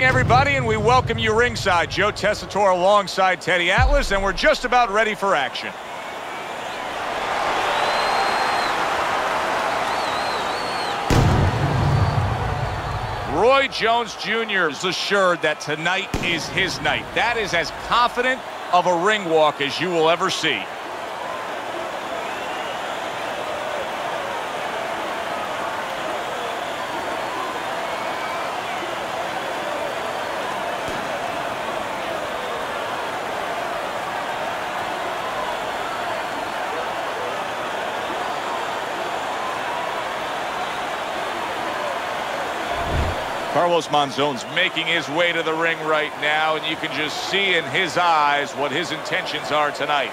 evening, everybody, and we welcome you ringside. Joe Tessitore alongside Teddy Atlas, and we're just about ready for action. Roy Jones Jr. is assured that tonight is his night. That is as confident of a ring walk as you will ever see. Carlos Monzon's making his way to the ring right now, and you can just see in his eyes what his intentions are tonight.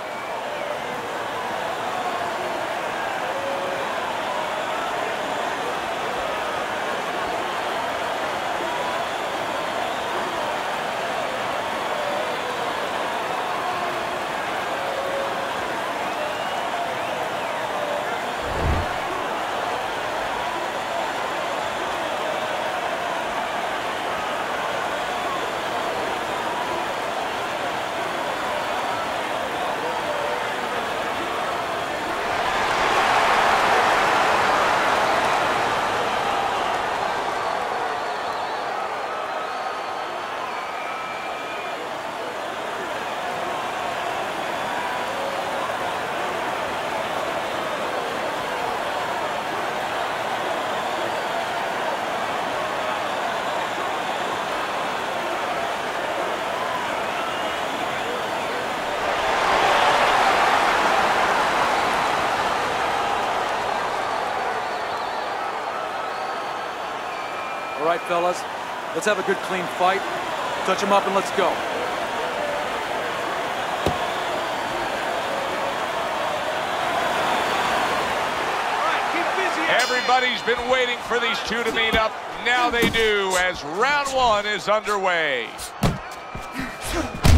All right, fellas, let's have a good, clean fight. Touch him up and let's go. Everybody's been waiting for these two to meet up. Now they do, as round one is underway.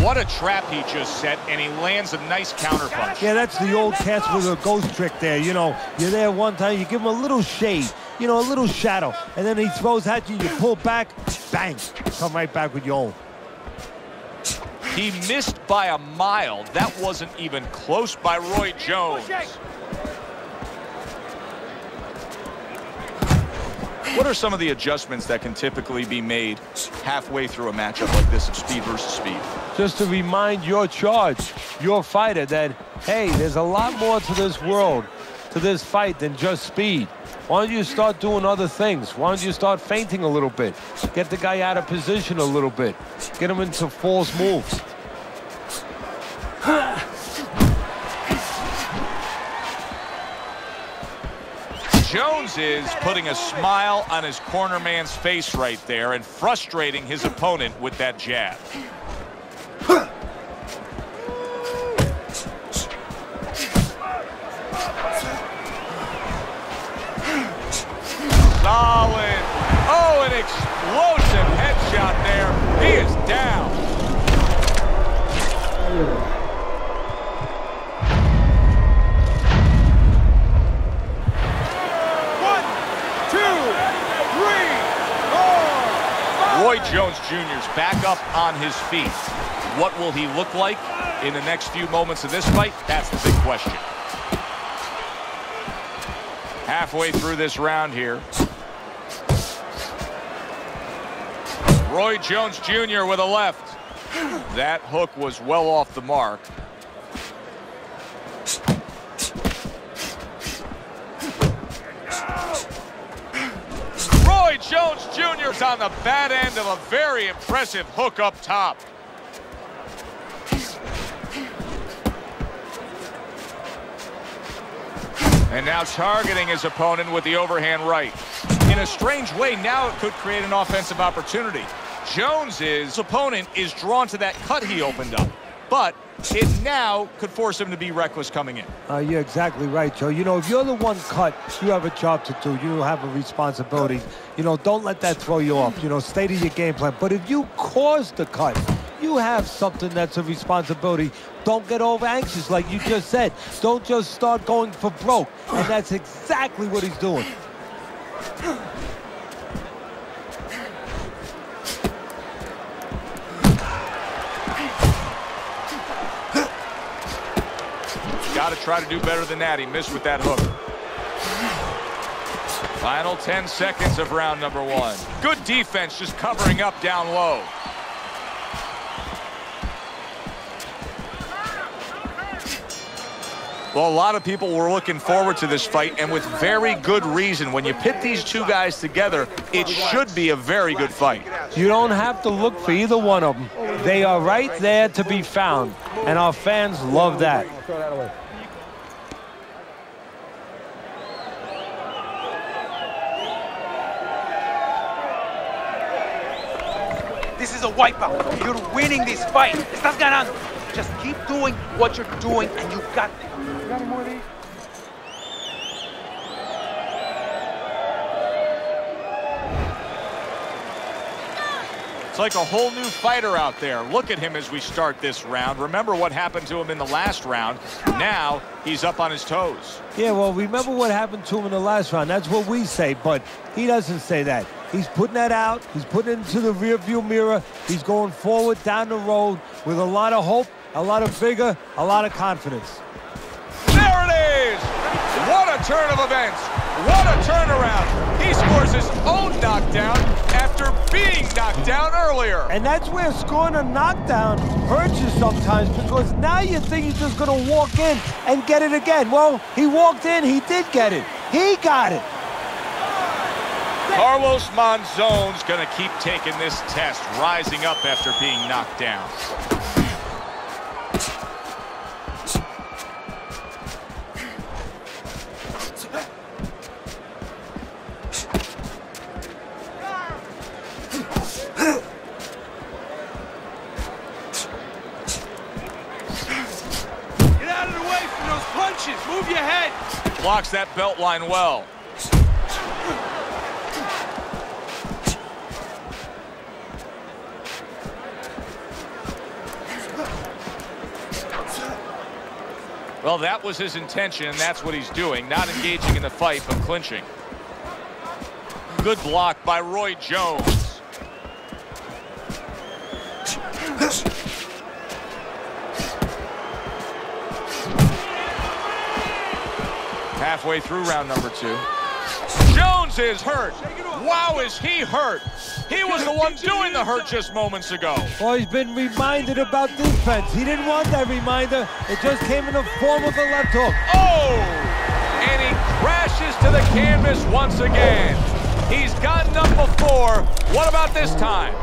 What a trap he just set, and he lands a nice counterpunch. Yeah, that's the old cats with a ghost trick there. You know, you're there one time, you give him a little shade, you know, a little shadow, and then he throws at you, you pull back, bang, come right back with your own. He missed by a mile. That wasn't even close by Roy Jones. What are some of the adjustments that can typically be made halfway through a matchup like this of speed versus speed? Just to remind your charge, your fighter, that, hey, there's a lot more to this world, to this fight than just speed. Why don't you start doing other things? Why don't you start feinting a little bit? Get the guy out of position a little bit. Get him into false moves. Jones is putting a smile on his corner man's face right there and frustrating his opponent with that jab. Solid. Oh, an explosive headshot there. He is down. One, two, three, four, five. Roy Jones Jr.'s back up on his feet. What will he look like in the next few moments of this fight? That's the big question. Halfway through this round here. Roy Jones Jr. with a left. That hook was well off the mark. Roy Jones Jr. is on the bad end of a very impressive hook up top. And now targeting his opponent with the overhand right. In a strange way, now it could create an offensive opportunity. Jones's opponent is drawn to that cut he opened up, but it now could force him to be reckless coming in. You're exactly right, Joe. You know, if you're the one cut, you have a job to do. You have a responsibility. You know, don't let that throw you off. You know, stay to your game plan. But if you cause the cut, you have something that's a responsibility. Don't get over anxious like you just said. Don't just start going for broke. And that's exactly what he's doing. got to try to do better than that. He missed with that hook. Final 10 seconds of round number one. Good defense, just covering up down low. Well, a lot of people were looking forward to this fight, and with very good reason. When you pit these two guys together, it should be a very good fight. You don't have to look for either one of them. They are right there to be found, and our fans love that. This is a wipeout. You're winning this fight. Estás ganando. Just keep doing what you're doing, and you've got this. You got any more of these? It's like a whole new fighter out there. Look at him as we start this round. Remember what happened to him in the last round. Now he's up on his toes. Yeah, well, remember what happened to him in the last round. That's what we say, but he doesn't say that. He's putting that out. He's putting it into the rearview mirror. He's going forward down the road with a lot of hope, a lot of vigor, a lot of confidence. There it is! What a turn of events! What a turnaround! He scores his own knockdown after being knocked down earlier. And that's where scoring a knockdown hurts you sometimes, because now you think he's just going to walk in and get it again. Well, he walked in, he did get it. He got it. Carlos Monzon's gonna keep taking this test, rising up after being knocked down. Get out of the way from those punches. Move your head. Blocks that belt line well. Well, that was his intention, and that's what he's doing. Not engaging in the fight, but clinching. Good block by Roy Jones. Halfway through round number two. Jones is hurt. Wow, is he hurt. He was the one doing the hurt just moments ago. Well, he's been reminded about defense. He didn't want that reminder. It just came in the form of a left hook. Oh! And he crashes to the canvas once again. He's gotten up before. What about this time?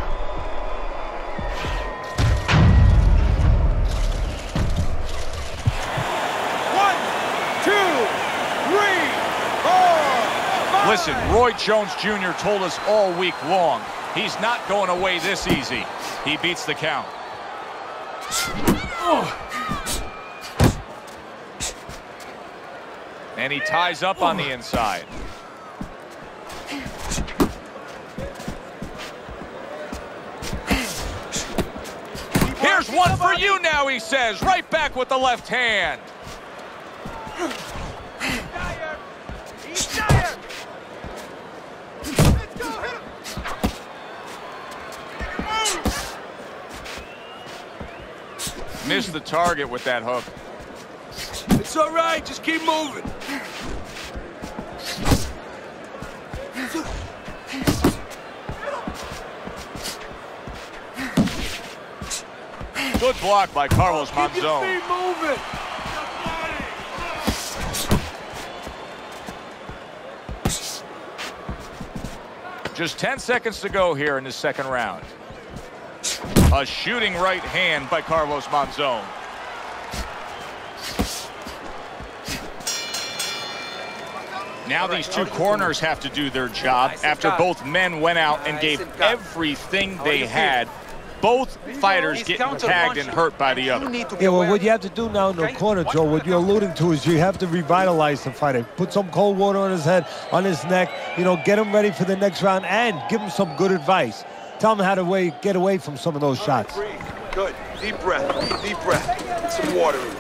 Listen, Roy Jones Jr. told us all week long, he's not going away this easy. He beats the count. And he ties up on the inside. Here's one for you now, he says, right back with the left hand. Missed the target with that hook. It's all right, just keep moving. Good block by Carlos Monzon. Keep your feet moving. Just 10 seconds to go here in the second round. A shooting right hand by Carlos Monzon. Now these two corners have to do their job after both men went out and gave everything they had. Both fighters getting tagged and hurt by the other. Yeah, well, what you have to do now in the corner, Joe, what you're alluding to is you have to revitalize the fighter. Put some cold water on his head, on his neck, you know, get him ready for the next round and give him some good advice. Tell him how to get away from some of those shots. Good. Deep breath. Deep breath. Get some water in you.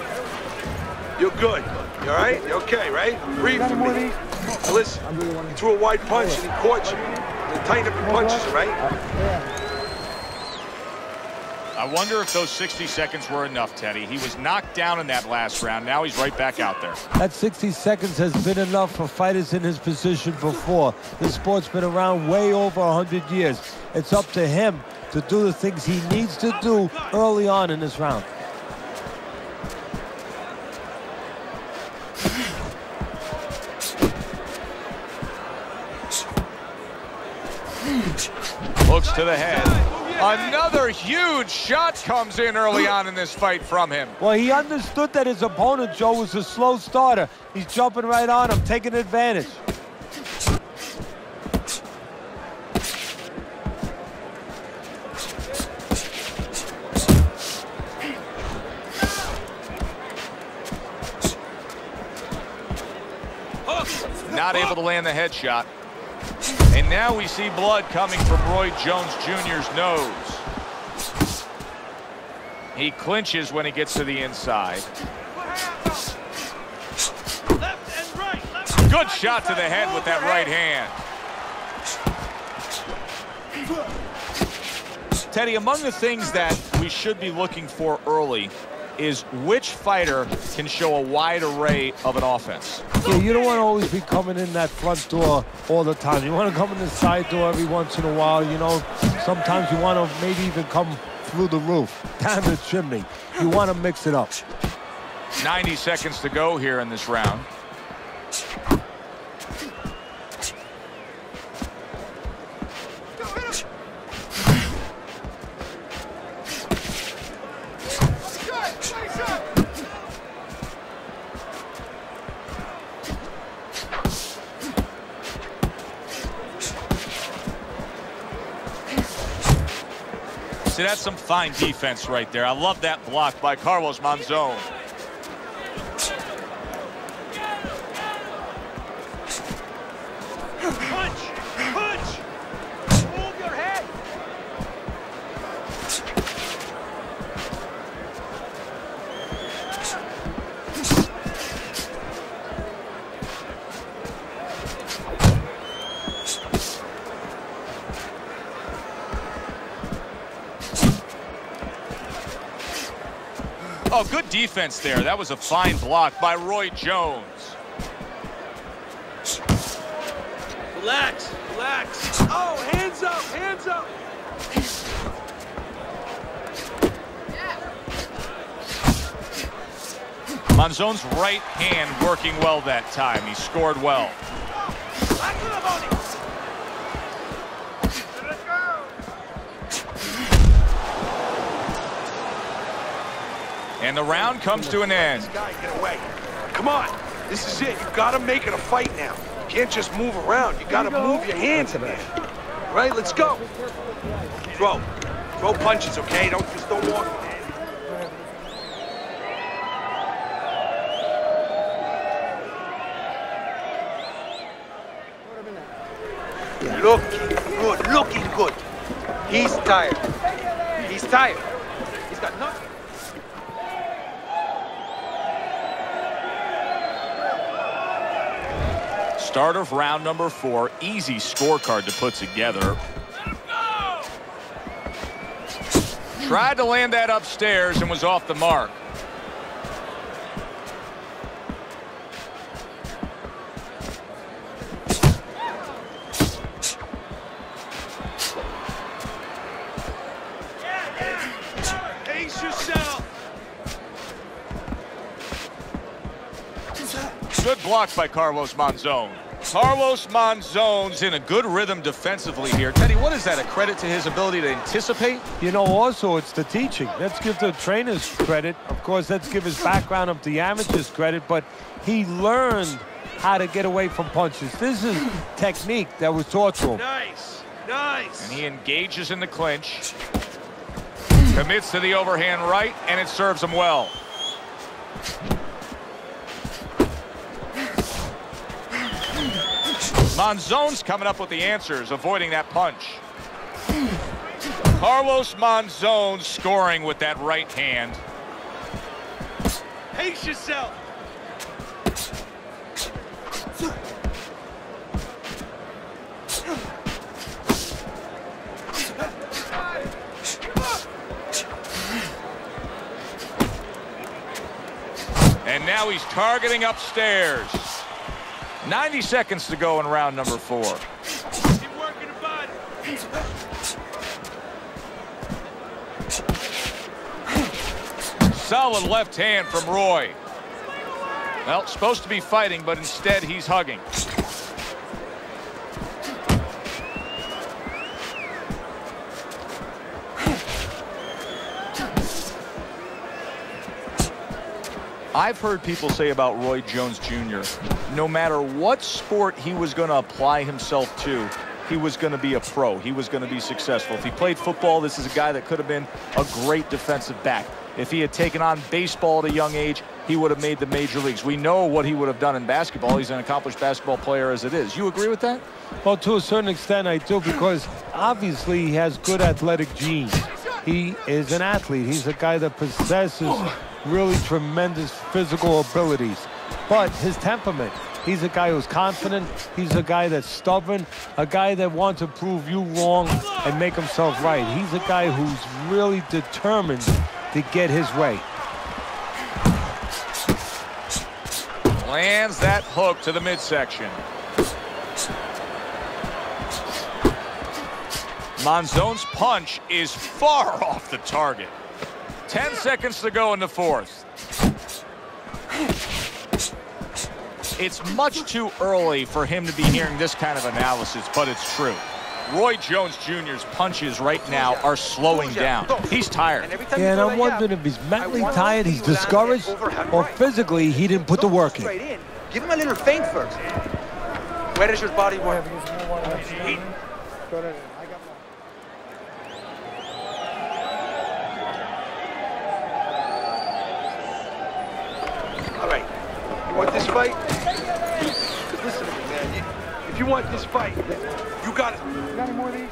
You're good. You all right? You're okay, right? Breathe for me. Now listen, he threw a wide punch and he caught you. They tighten up your punches, right? I wonder if those 60 seconds were enough, Teddy. He was knocked down in that last round. Now he's right back out there. That 60 seconds has been enough for fighters in his position before. This sport's been around way over 100 years. It's up to him to do the things he needs to do early on in this round. Looks to the head. Another huge shot comes in early on in this fight from him. Well, he understood that his opponent, Joe, was a slow starter. He's jumping right on him, taking advantage. Not able to land the headshot. And now we see blood coming from Roy Jones Jr.'s nose. He clinches when he gets to the inside. Left and right, left and good shot to the head with that right hand. Teddy, among the things that we should be looking for early is which fighter can show a wide array of an offense. Yeah, you don't want to always be coming in that front door all the time. You want to come in the side door every once in a while, you know. Sometimes you want to maybe even come through the roof, down the chimney. You want to mix it up. 90 seconds to go here in this round. See, that's some fine defense right there. I love that block by Carlos Monzon. Punch! Punch! Move your head! Oh, good defense there. That was a fine block by Roy Jones. Relax, relax. Oh, hands up, hands up. Yeah. Monzon's right hand working well that time. He scored well. And the round comes to an end. Get away. Come on. This is it. You gotta make it a fight now. You can't just move around. You gotta move your hands in there. Right? Let's go. Throw. Throw punches, okay? Don't walk. Looking good. Looking good. He's tired. He's tired. He's got nothing. Start of round number 4, easy scorecard to put together. Tried to land that upstairs and was off the mark. Ace yourself. Good block by Carlos Monzon. Carlos Monzon's in a good rhythm defensively here. Teddy, what is that, a credit to his ability to anticipate? You know, also, it's the teaching. Let's give the trainers credit. Of course, let's give his background of the amateurs credit, but he learned how to get away from punches. This is technique that was taught to him. Nice, nice. And he engages in the clinch. Commits to the overhand right, and it serves him well. Monzon's coming up with the answers, avoiding that punch. Carlos Monzon scoring with that right hand. Pace yourself. and now he's targeting upstairs. 90 seconds to go in round number 4. Keep working the body. Solid left hand from Roy. Well, supposed to be fighting, but instead he's hugging. I've heard people say about Roy Jones Jr., no matter what sport he was going to apply himself to, he was going to be a pro. He was going to be successful. If he played football, this is a guy that could have been a great defensive back. If he had taken on baseball at a young age, he would have made the major leagues. We know what he would have done in basketball. He's an accomplished basketball player as it is. You agree with that? Well, to a certain extent, I do, because obviously he has good athletic genes. He is an athlete. He's a guy that possesses really tremendous physical abilities, but his temperament. He's a guy who's confident. He's a guy that's stubborn, a guy that wants to prove you wrong and make himself right. He's a guy who's really determined to get his way. Lands that hook to the midsection. Monzon's punch is far off the target. 10 seconds to go in the 4th. It's much too early for him to be hearing this kind of analysis, but it's true. Roy Jones Jr.'s punches right now are slowing down. He's tired. Yeah, and I'm wondering if he's mentally tired, he's discouraged, or physically he didn't put the work in. Give him a little feint first. Where is your body work? Want this fight? Listen to me, man. If you want this fight, you got it. Got any more of these?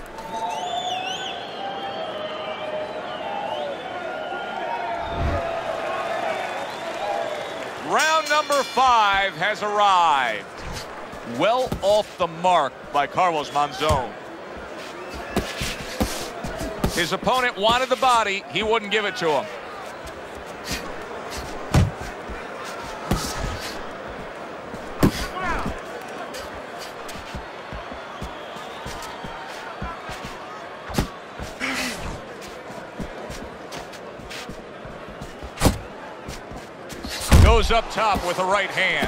Round number 5 has arrived. Well off the mark by Carlos Monzon. His opponent wanted the body. He wouldn't give it to him. Goes up top with a right hand.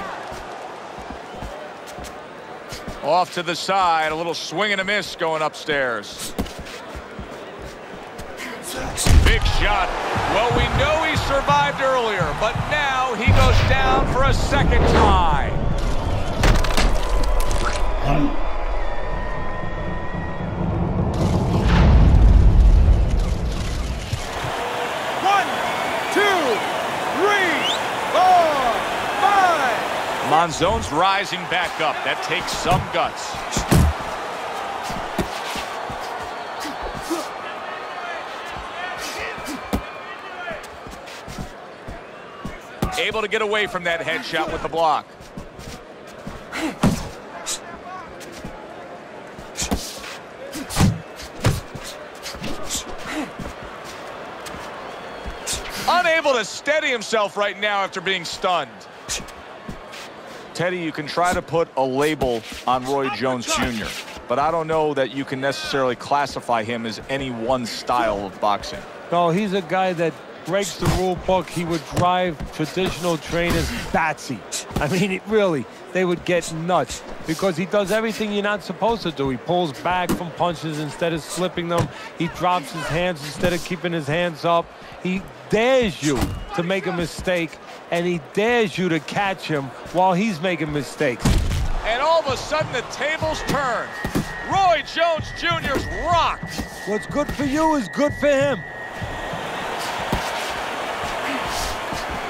Off to the side, a little swing and a miss going upstairs. Big shot. Well, we know he survived earlier, but now he goes down for a second time. Monzon's rising back up. That takes some guts. Able to get away from that headshot with the block. Unable to steady himself right now after being stunned. Teddy, you can try to put a label on Roy Jones Jr., but I don't know that you can necessarily classify him as any one style of boxing. No, he's a guy that breaks the rule book. He would drive traditional trainers batty. I mean, really, they would get nuts because he does everything you're not supposed to do. He pulls back from punches instead of slipping them. He drops his hands instead of keeping his hands up. He dares you to make a mistake, and he dares you to catch him while he's making mistakes. And all of a sudden, the tables turn. Roy Jones Jr.'s rocked. What's good for you is good for him.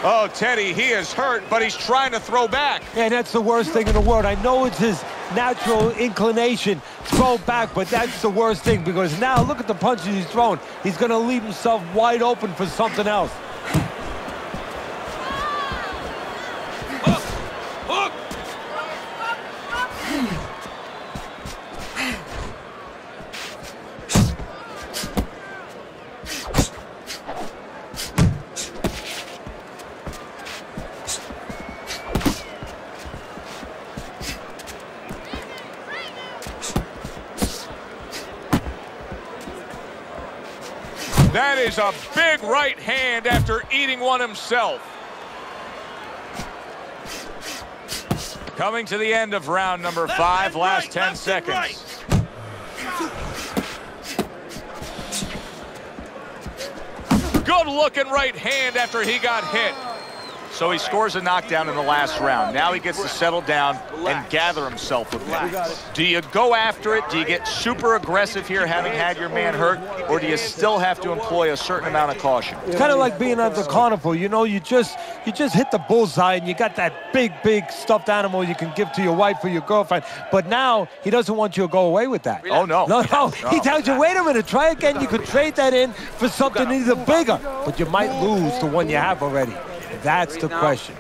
Oh, Teddy, he is hurt, but he's trying to throw back. And that's the worst thing in the world. I know it's his natural inclination, throw back, but that's the worst thing, because now look at the punches he's throwing. He's going to leave himself wide open for something else. That is a big right hand after eating one himself. Coming to the end of round number five, last 10 seconds. Good looking right hand after he got hit. So he scores a knockdown in the last round. Now he gets to settle down and gather himself a bit. Do you go after it? Do you get super aggressive here having had your man hurt? Or do you still have to employ a certain amount of caution? It's kind of like being at the carnival. You know, you just hit the bullseye and you got that big, big stuffed animal you can give to your wife or your girlfriend. But now he doesn't want you to go away with that. Oh, no. No, no. He tells you, wait a minute, try again. You could trade that in for something either bigger. But you might lose the one you have already. That's the question.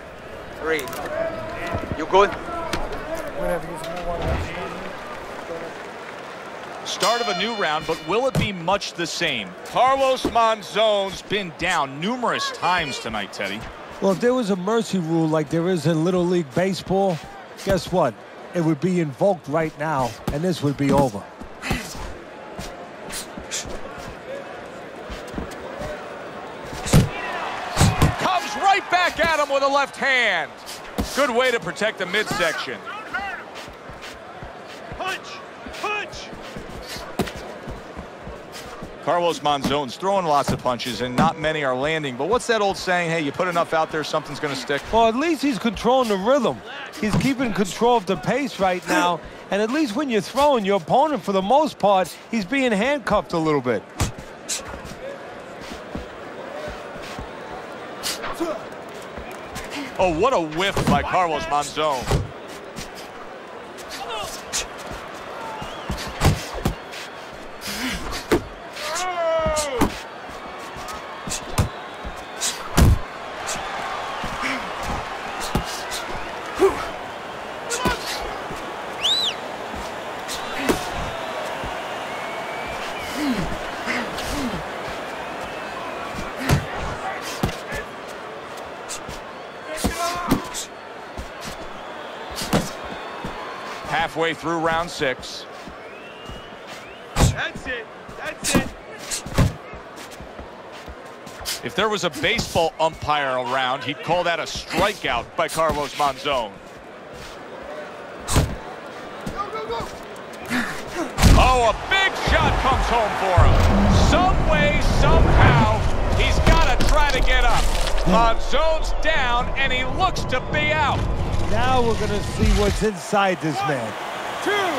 Three. You good? Start of a new round, but will it be much the same? Carlos Monzon's been down numerous times tonight, Teddy. Well, if there was a mercy rule like there is in Little League Baseball, guess what? It would be invoked right now, and this would be over. Back at him with a left hand. Good way to protect the midsection. Don't hurt him. Punch. Carlos Monzon's throwing lots of punches and not many are landing. But what's that old saying? Hey, you put enough out there, something's going to stick. Well, at least he's controlling the rhythm. He's keeping control of the pace right now. And at least when you're throwing, your opponent, for the most part, he's being handcuffed a little bit. Oh, what a whiff by Carlos Monzon. Halfway through round six. That's it. That's it. If there was a baseball umpire around, he'd call that a strikeout by Carlos Monzon. Go, go, go. Oh, a big shot comes home for him. Some way, somehow, he's got to try to get up. Monzon's down, and he looks to be out. Now we're going to see what's inside this man. 1, 2, 3, 4, 5,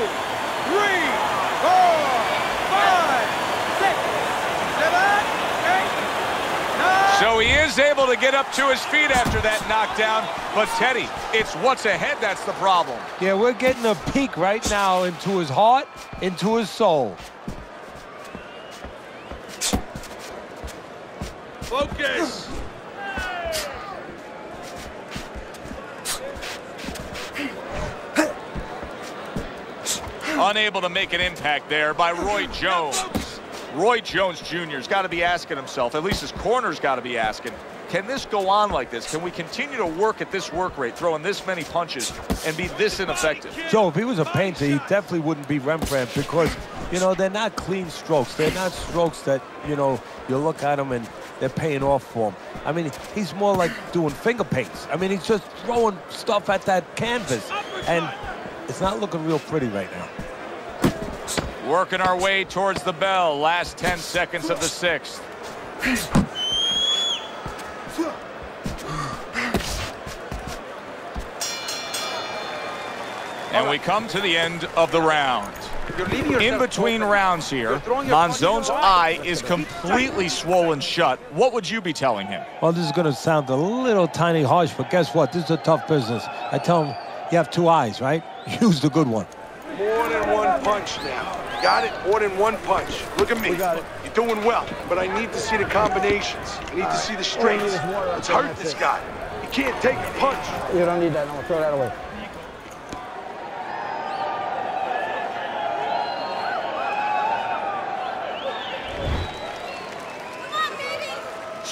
6, 7, 8, 9. So he is able to get up to his feet after that knockdown. But, Teddy, it's what's ahead that's the problem. Yeah, we're getting a peek right now into his heart, into his soul. Focus. Unable to make an impact there by Roy Jones. Roy Jones Jr.'s got to be asking himself, at least his corner's got to be asking, can this go on like this? Can we continue to work at this work rate, throwing this many punches and be this ineffective? Joe, if he was a painter, he definitely wouldn't be Rembrandt because, you know, they're not clean strokes. They're not strokes that, you know, you look at them and they're paying off for him. I mean, he's more like doing finger paints. I mean, he's just throwing stuff at that canvas, and it's not looking real pretty right now. Working our way towards the bell. Last 10 seconds of the sixth. And we come to the end of the round. In between rounds here, Monzon's eye is completely swollen shut. What would you be telling him? Well, this is going to sound a little tiny harsh, but guess what? This is a tough business. I tell him, you have two eyes, right? Use the good one. More than one punch now. You got it? More than one punch. Look at me. We got it. You're doing well, but I need to see the combinations. I need to see the strengths. Let's hurt this guy. You can't take a punch. You don't need that. I'm going to throw that away.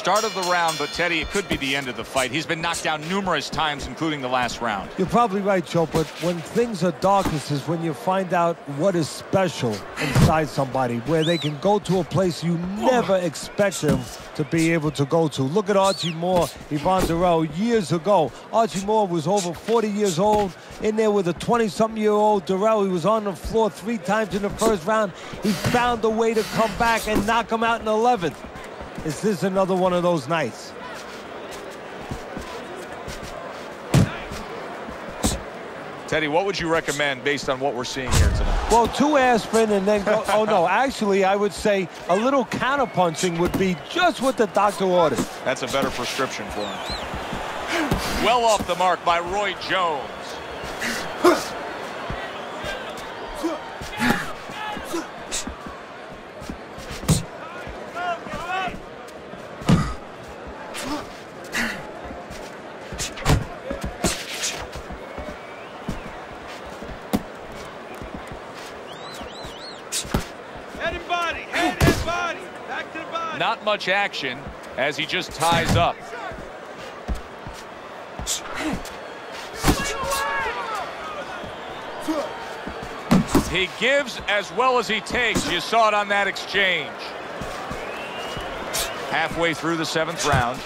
start of the round, but Teddy, it could be the end of the fight. He's been knocked down numerous times, including the last round. You're probably right, Joe, but when things are darkest is when you find out what is special inside somebody, where they can go to a place you never expect them to be able to go to. Look at Archie Moore, Yvon Durelle, years ago. Archie Moore was over 40 years old, in there with a 20-something-year-old Durelle. He was on the floor 3 times in the first round. He found a way to come back and knock him out in the 11th. Is this another one of those nights? Teddy, what would you recommend based on what we're seeing here tonight? Well, 2 aspirin and then go, oh no, actually I would say a little counterpunching would be just what the doctor ordered. That's a better prescription for him. Well off the mark by Roy Jones. Not much action as he just ties up. He gives as well as he takes. You saw it on that exchange. Halfway through the 7th round.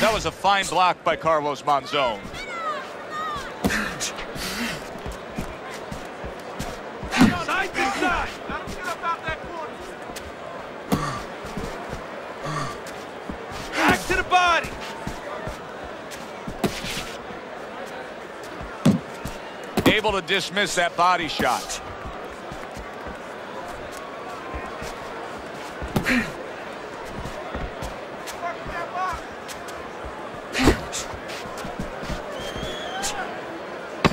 That was a fine block by Carlos Monzon. Side to side. I don't care about that corner. Back to the body. Able to dismiss that body shot.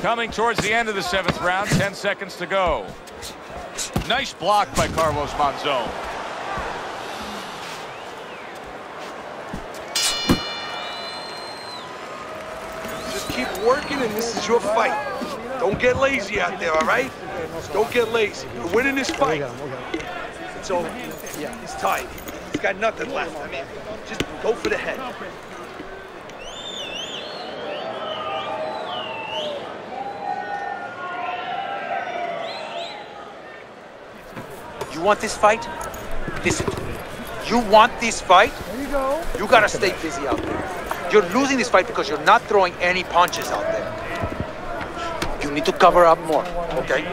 Coming towards the end of the 7th round, 10 seconds to go. Nice block by Carlos Monzon. Just keep working, and this is your fight. Don't get lazy out there, all right? Don't get lazy. You're winning this fight. It's over. Yeah, he's tired. He's got nothing left. I mean, just go for the head. You want this fight? Listen to me. You want this fight? There you go. You gotta stay busy out there. You're losing this fight because you're not throwing any punches out there. You need to cover up more, okay?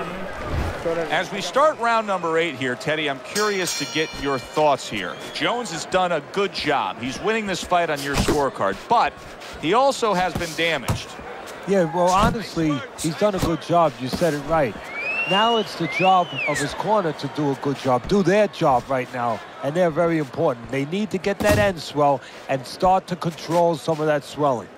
As we start round number 8 here, Teddy, I'm curious to get your thoughts here. Jones has done a good job. He's winning this fight on your scorecard, but he also has been damaged. Yeah, well, honestly, he's done a good job. You said it right. Now it's the job of his corner to do a good job, do their job right now, and they're very important. They need to get that end swell and start to control some of that swelling.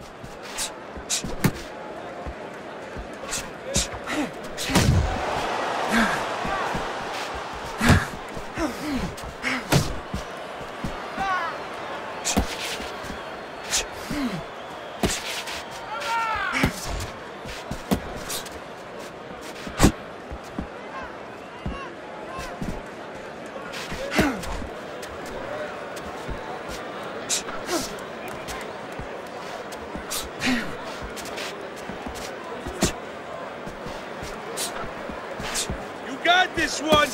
This one.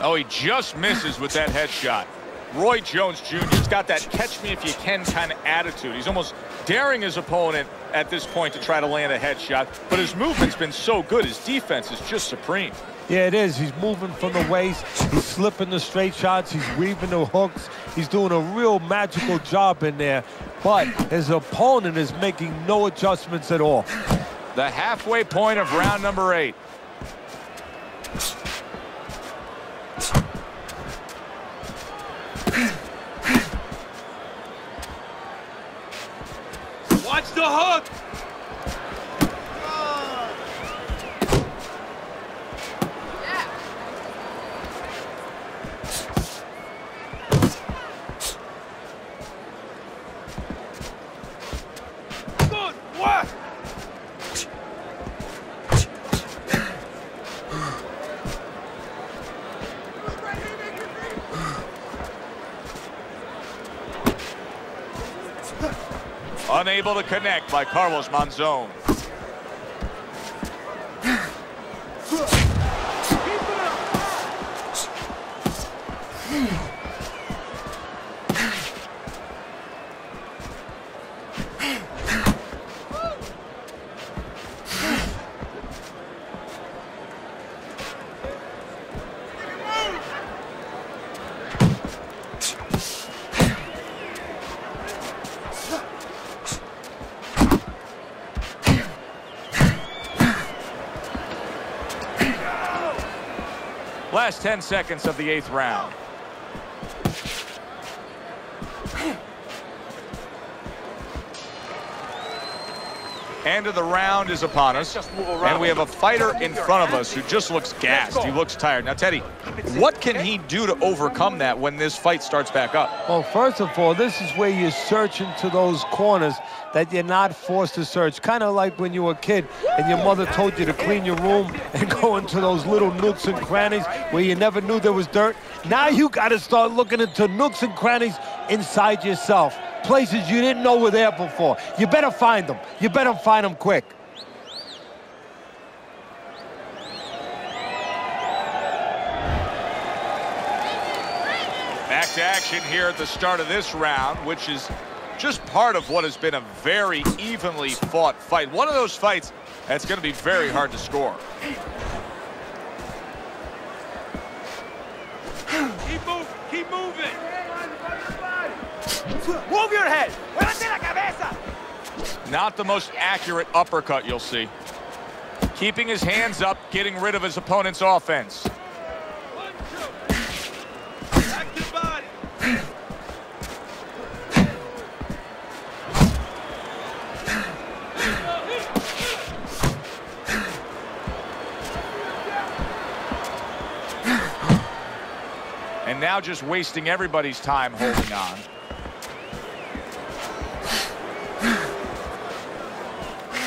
Oh, he just misses with that headshot. Roy Jones Jr. has got that catch-me-if-you-can kind of attitude. He's almost daring his opponent at this point to try to land a headshot, but his movement's been so good. His defense is just supreme. Yeah, it is. He's moving from the waist. He's slipping the straight shots. He's weaving the hooks. He's doing a real magical job in there, but his opponent is making no adjustments at all. The halfway point of round number 8. Watch the hook. Good work. Unable to connect by Carlos Monzon. Last 10 seconds of the 8th round. End of the round is upon us, and we have a fighter in front of us who just looks gassed. He looks tired. Now, Teddy, what can he do to overcome that when this fight starts back up? Well, first of all, this is where you're searching to those corners that you're not forced to search. Kind of like when you were a kid and your mother told you to clean your room and go into those little nooks and crannies where you never knew there was dirt. Now you got to start looking into nooks and crannies inside yourself, places you didn't know were there before. You better find them. You better find them quick. Back to action here at the start of this round, which is just part of what has been a very evenly fought fight. One of those fights that's going to be very hard to score. Keep moving. Keep moving. Move your head. Not the most accurate uppercut you'll see. Keeping his hands up, getting rid of his opponent's offense. And now just wasting everybody's time holding on.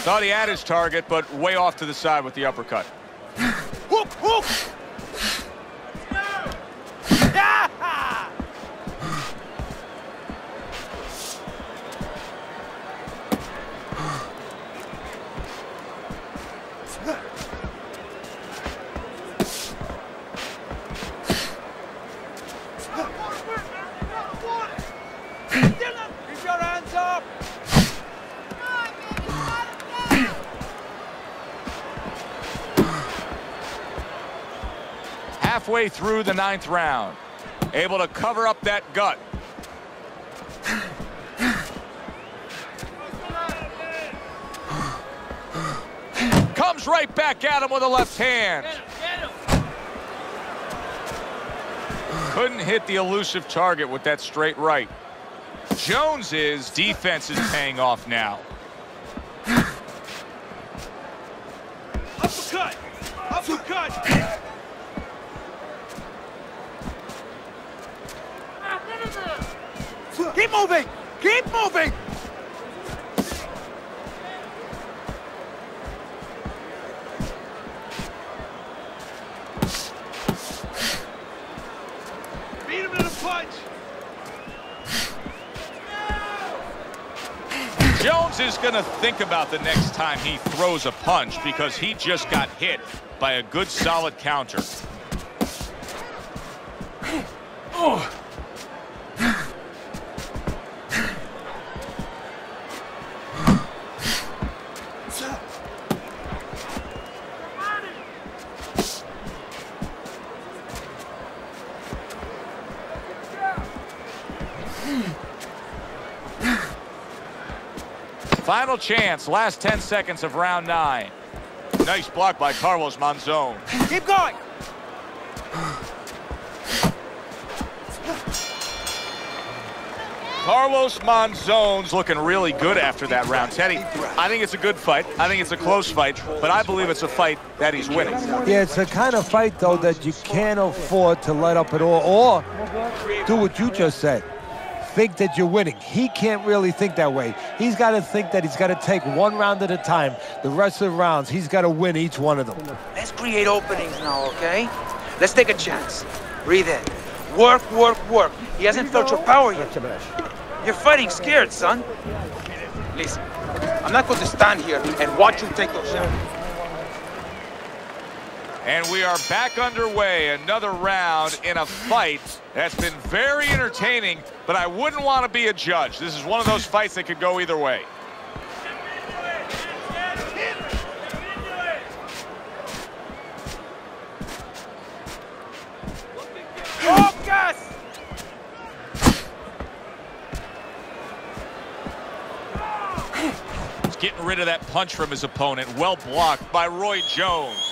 Thought he had his target, but way off to the side with the uppercut. Whoop, whoop. Halfway through the 9th round, able to cover up that gut. Comes right back at him with a left hand. Couldn't hit the elusive target with that straight right. Jones's defense is paying off now. Uppercut! Uppercut! Keep moving! Keep moving! Beat him in a punch! Jones is going to think about the next time he throws a punch because he just got hit by a good solid counter. Oh! Final chance, last 10 seconds of round 9. Nice block by Carlos Monzon. Keep going. Carlos Monzon's looking really good after that round. Teddy, I think it's a good fight. I think it's a close fight, but I believe it's a fight that he's winning. Yeah, it's the kind of fight, though, that you can't afford to let up at all or do what you just said. Think that you're winning. He can't really think that way. He's got to think that he's got to take one round at a time. The rest of the rounds, he's got to win each one of them. Let's create openings now, okay? Let's take a chance. Breathe in. Work, work, work. He hasn't felt your power yet. You're fighting scared, son. Listen, I'm not going to stand here and watch you take those shots. And we are back underway. Another round in a fight that's been very entertaining, but I wouldn't want to be a judge. This is one of those fights that could go either way. Focus! He's getting rid of that punch from his opponent. Well blocked by Roy Jones.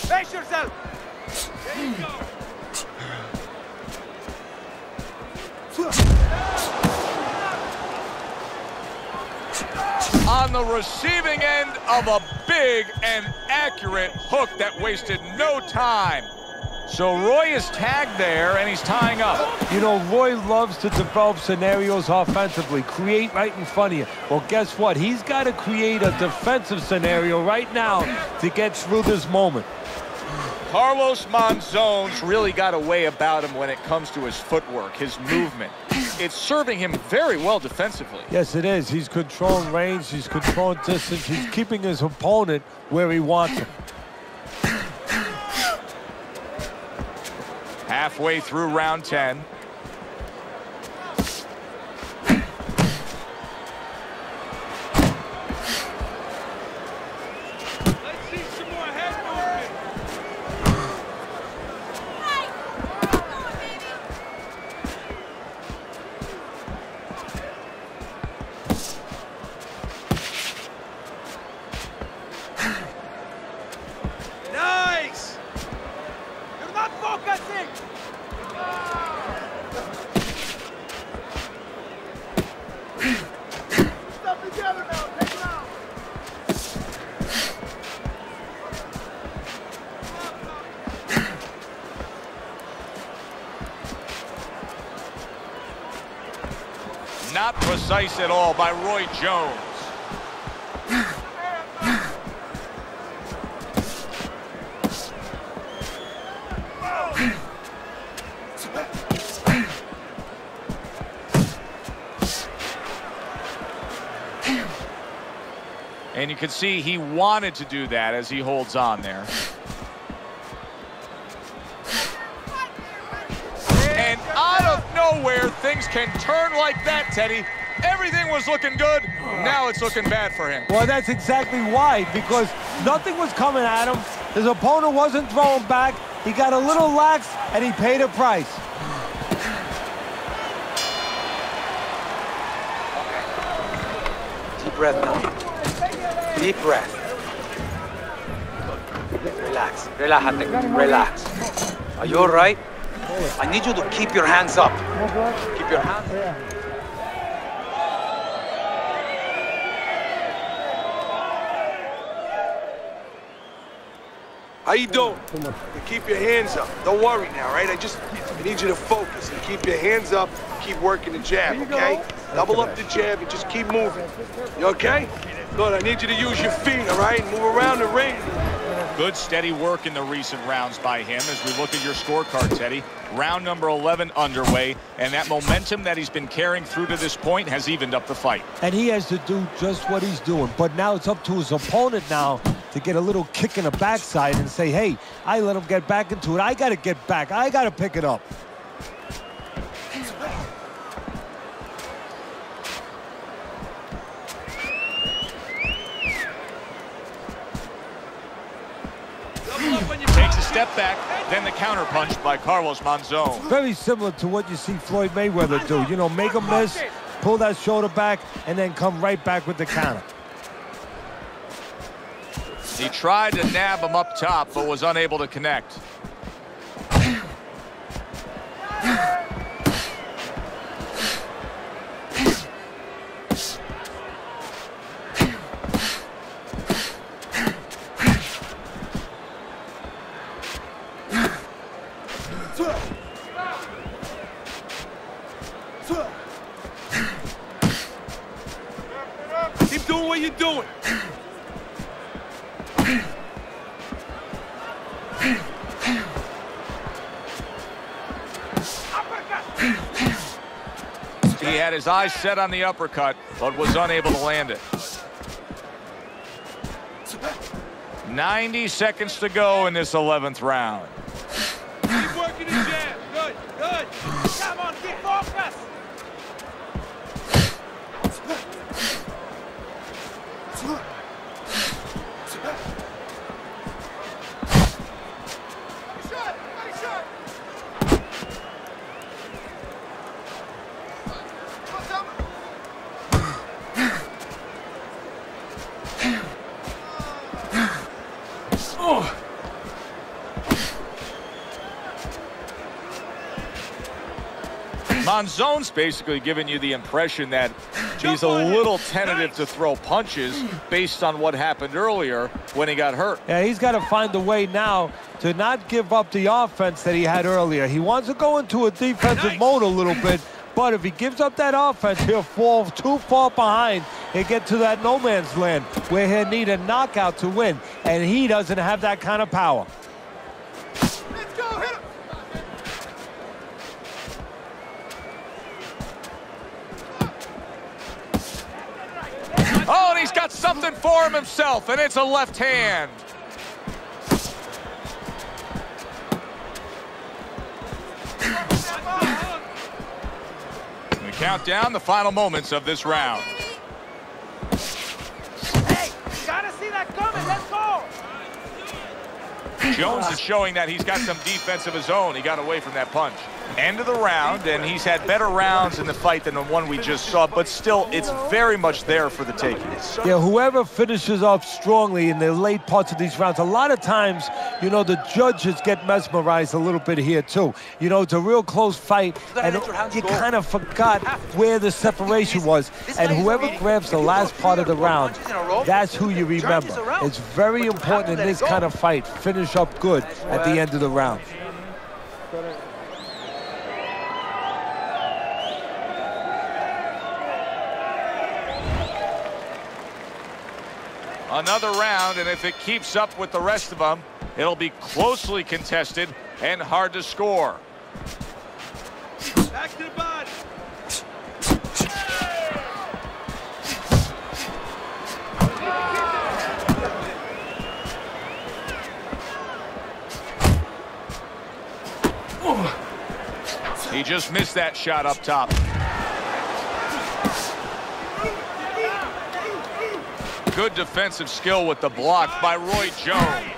Face yourself. There you go. On the receiving end of a big and accurate hook that wasted no time. So Roy is tagged there, and he's tying up. You know, Roy loves to develop scenarios offensively, create right in front of you. Well, guess what? He's got to create a defensive scenario right now to get through this moment. Carlos Monzon's really got a way about him when it comes to his footwork, his movement. It's serving him very well defensively. Yes, it is. He's controlling range. He's controlling distance. He's keeping his opponent where he wants him. Halfway through round 10. Let's see some more head movement. Nice! You're not focusing! Not precise at all by Roy Jones. And you can see he wanted to do that as he holds on there. And out of nowhere, things can turn like that, Teddy. Everything was looking good. Now it's looking bad for him. Well, that's exactly why, because nothing was coming at him. His opponent wasn't throwing back. He got a little lax, and he paid a price. Okay. Deep breath now. Deep breath. Relax. Relax. Are you all right? I need you to keep your hands up. Keep your hands up. How you doing? You keep your hands up. Don't worry now, right? I need you to focus and keep your hands up. Keep working the jab, okay? Double up the jab and just keep moving. You okay? Good, I need you to use your feet, all right? Move around the ring. Good, steady work in the recent rounds by him as we look at your scorecard, Teddy. Round number 11 underway, and that momentum that he's been carrying through to this point has evened up the fight. And he has to do just what he's doing, but now it's up to his opponent now to get a little kick in the backside and say, hey, I let him get back into it. I got to get back. I got to pick it up. step back, then the counter punch by Carlos Monzon. Very similar to what you see Floyd Mayweather do. You know, make a miss, pull that shoulder back, and then come right back with the counter. He tried to nab him up top, but was unable to connect. Keep doing what you're doing. He had his eyes set on the uppercut, but was unable to land it. 90 seconds to go in this 11th round. Keep working the jab. Good, good. Come on, keep focused. Monzon's basically giving you the impression that he's a little tentative to throw punches based on what happened earlier when he got hurt. Yeah, he's got to find a way now to not give up the offense that he had earlier. He wants to go into a defensive mode a little bit, but if he gives up that offense, he'll fall too far behind and get to that no man's land where he'll need a knockout to win, and he doesn't have that kind of power. Oh, and he's got something for him himself, and it's a left hand. We count down the final moments of this round. Hey, you gotta see that coming. Let's go. Jones is showing that he's got some defense of his own. He got away from that punch. End of the round, and he's had better rounds in the fight than the one we just saw, but still, it's very much there for the taking. Yeah, whoever finishes off strongly in the late parts of these rounds, a lot of times, you know, the judges get mesmerized a little bit here, too. You know, it's a real close fight, and you kind of forgot where the separation was, and whoever grabs the last part of the round, that's who you remember. It's very important in this kind of fight, finish up good at the end of the round. Another round, and if it keeps up with the rest of them, it'll be closely contested and hard to score. Back to the body. He just missed that shot up top. Good defensive skill with the block by Roy Jones.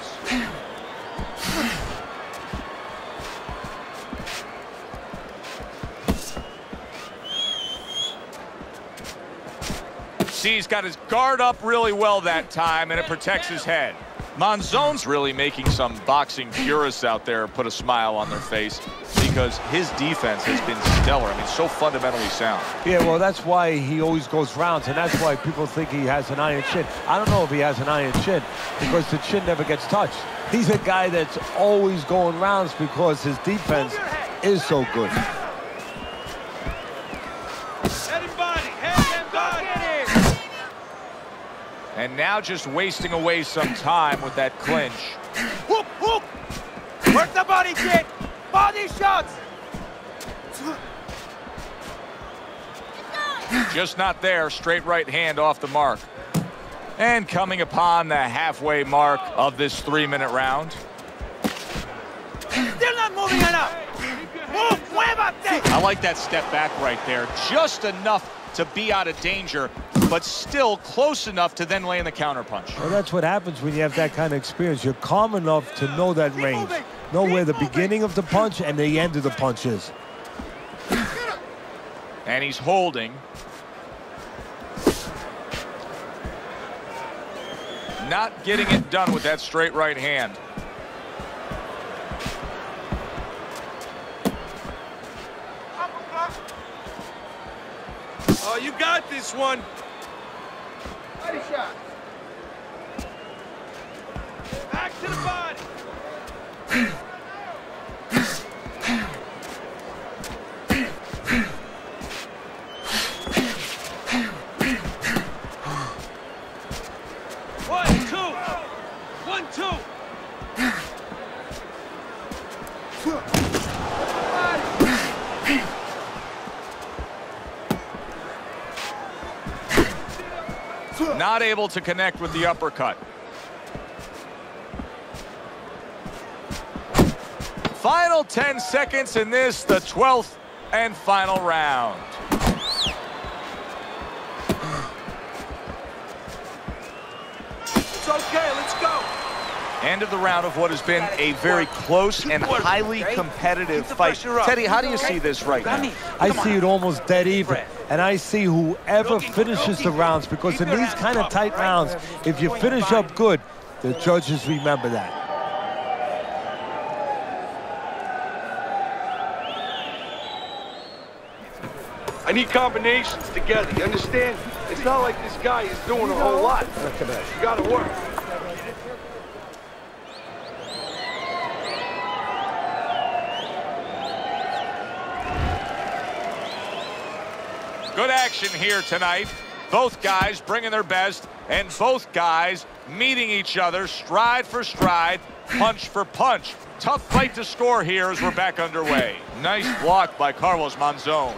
See, he's got his guard up really well that time, and it protects his head. Monzon's really making some boxing purists out there put a smile on their face, because his defense has been stellar. I mean, so fundamentally sound. Yeah, well, that's why he always goes rounds, and that's why people think he has an iron chin. I don't know if he has an iron chin, because the chin never gets touched. He's a guy that's always going rounds because his defense is so good. And now just wasting away some time with that clinch. Whoop, whoop! Work the body kick! Body shots! Just not there. Straight right hand off the mark. And coming upon the halfway mark of this 3-minute round. They're not moving enough. Move, I like that step back right there. Just enough to be out of danger, but still close enough to then land the counterpunch. Well, that's what happens when you have that kind of experience. You're calm enough to know that range, know where the beginning of the punch and the end of the punch is. And he's holding. Not getting it done with that straight right hand. Oh, you got this one. Body shot. Back to the body. Not able to connect with the uppercut. Final 10 seconds in this, the 12th and final round. It's okay, let's go. End of the round of what has been a very close and highly competitive fight. Teddy, how do you see this right now? I see it almost dead even. And I see whoever finishes the rounds, because in these kind of tight rounds, if you finish up good, the judges remember that. I need combinations together, you understand? It's not like this guy is doing a whole lot. You gotta work. Good action here tonight. Both guys bringing their best, and both guys meeting each other stride for stride, punch for punch. Tough fight to score here as we're back underway. Nice block by Carlos Monzon.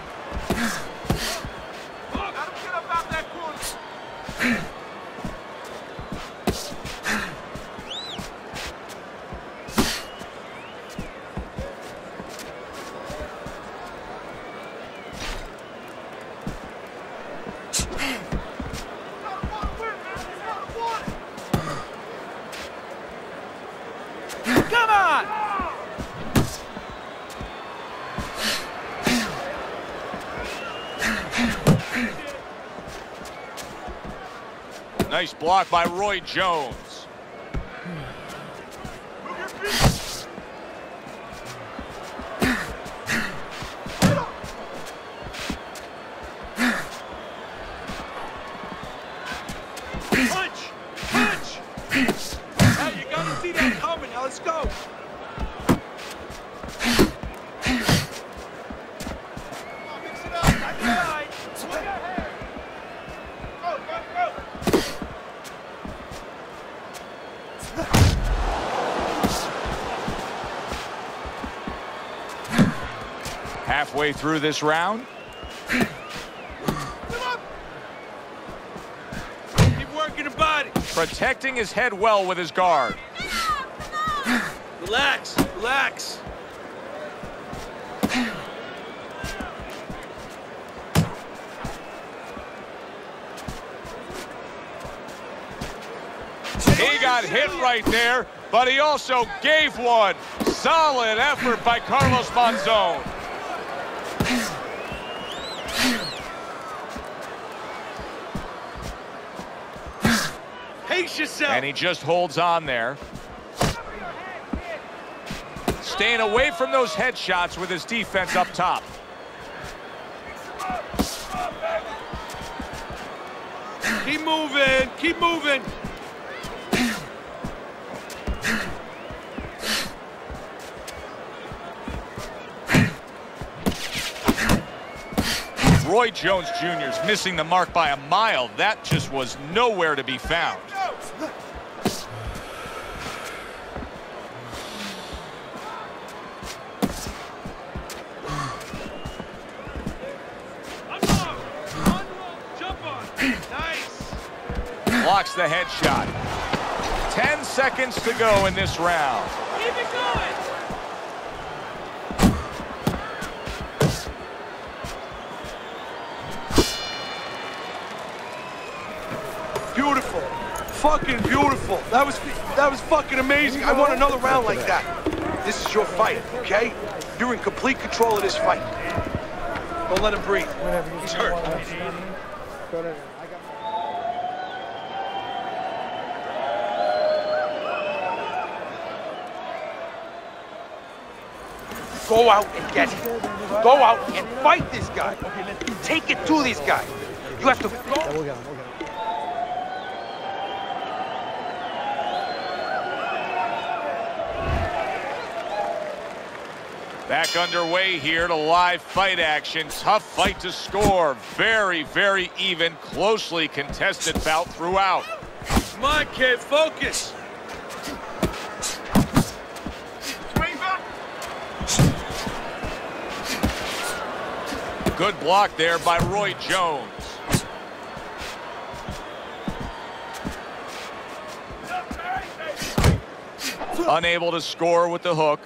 Nice block by Roy Jones. Punch! Now you gotta see that coming. Now let's go. Halfway through this round. Keep working the body. Protecting his head well with his guard. Come on. Relax, relax. He got hit right there, but he also gave one. Solid effort by Carlos Monzon. Pace yourself. And he just holds on there. Staying away from those headshots with his defense up top. Keep moving, keep moving. Roy Jones Jr. is missing the mark by a mile. That just was nowhere to be found. Nice. Blocks the headshot. 10 seconds to go in this round. Keep it going. fucking beautiful. That was fucking amazing. I want another round like that. This is your fight, okay? You're in complete control of this fight. Don't let him breathe. He's hurt. Go out and get him. Go out and fight this guy. Take it to this guy. You have to go. Back underway here to live fight action. Tough fight to score. Very, very even, closely contested bout throughout. Come on, kid, focus. Good block there by Roy Jones. Unable to score with the hook.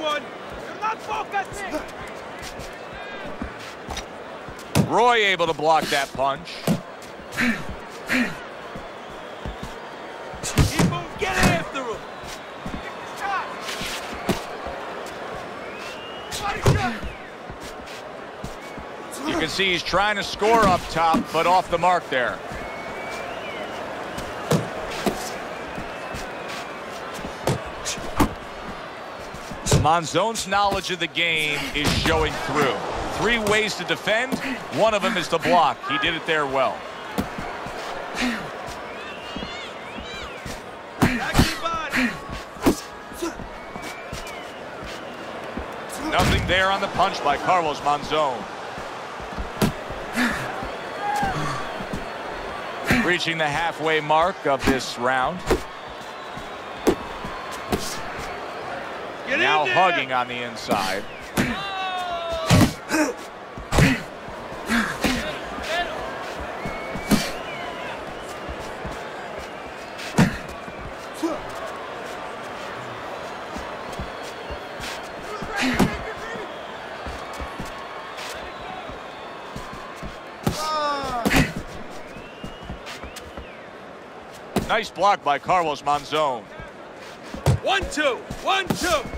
One. Roy able to block that punch. Get after him. You can see he's trying to score up top, but off the mark there. Monzon's knowledge of the game is showing through. Three ways to defend. One of them is to block. He did it there well. Nothing there on the punch by Carlos Monzon. Reaching the halfway mark of this round. Now hugging on the inside. Nice block by Carlos Monzon. 1-2, 1-2.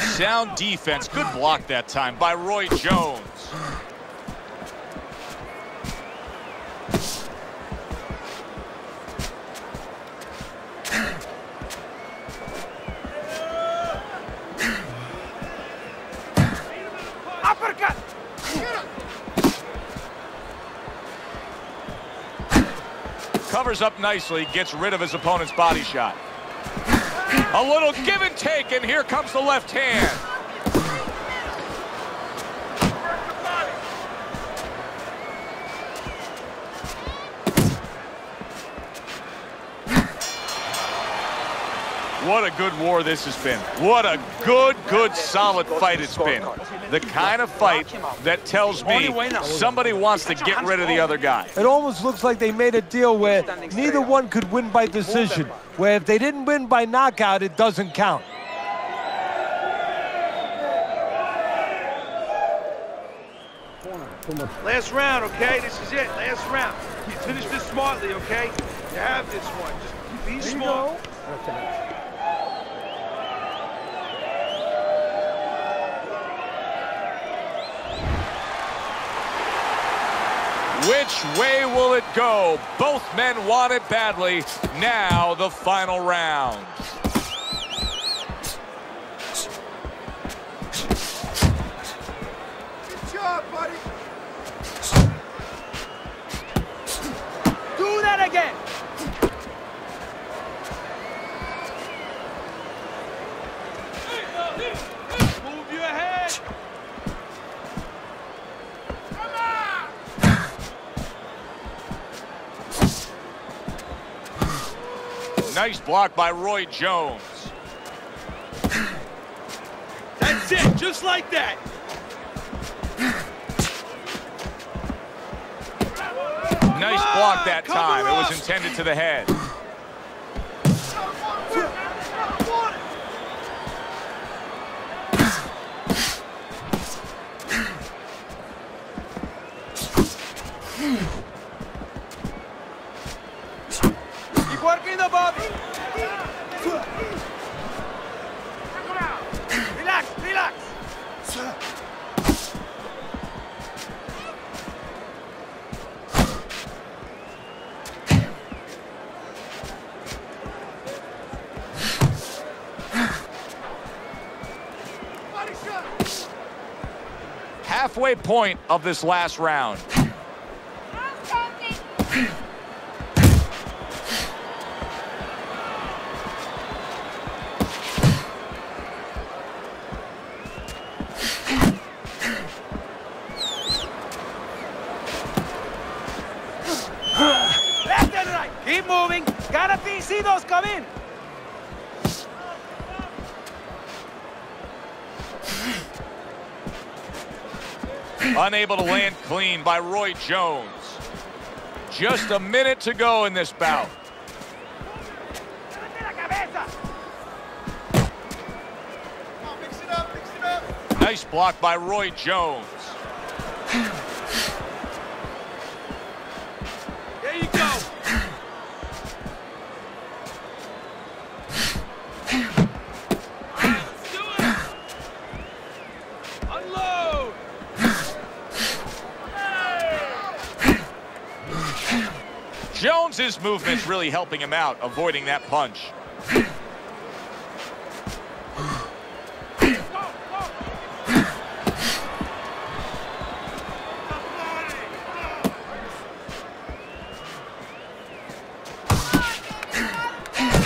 Sound defense. Good block that time by Roy Jones. Uppercut. Covers up nicely, gets rid of his opponent's body shot. A little give and take, and here comes the left hand. What a good war this has been. What a good, solid fight it's been. The kind of fight that tells me somebody wants to get rid of the other guy. It almost looks like they made a deal where neither one could win by decision, where if they didn't win by knockout, it doesn't count. Last round, okay? This is it, last round. You finish this smartly, okay? You have this one. Just be smart. Which way will it go? Both men want it badly. Now the final round. Good job, buddy. Do that again. Move your head. Nice block by Roy Jones. That's it, just like that. Nice block that time. It was intended to the head. Halfway point of this last round. Left and right. Keep moving. Gotta see those come in. Unable to land clean by Roy Jones. Just a minute to go in this bout. Nice block by Roy Jones. There you go. His movement's really helping him out, avoiding that punch.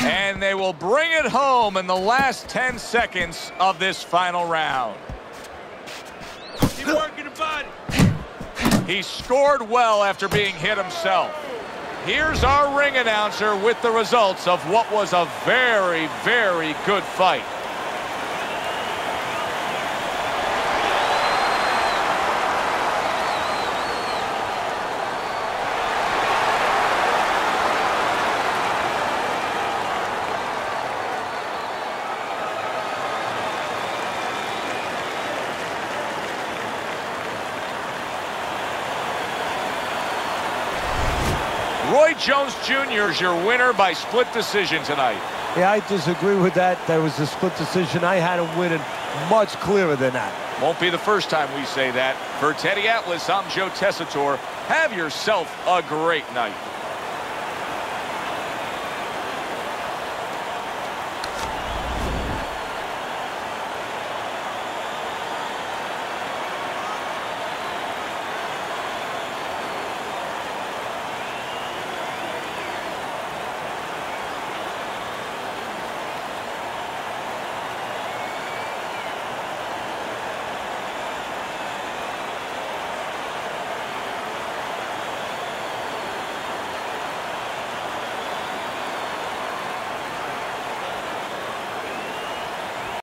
And they will bring it home in the last 10 seconds of this final round. Keep working the body. He scored well after being hit himself. Here's our ring announcer with the results of what was a very, very good fight. Roy Jones Jr. is your winner by split decision tonight. Yeah, I disagree with that. That was a split decision. I had him winning much clearer than that. Won't be the first time we say that. For Teddy Atlas, I'm Joe Tessitore. Have yourself a great night.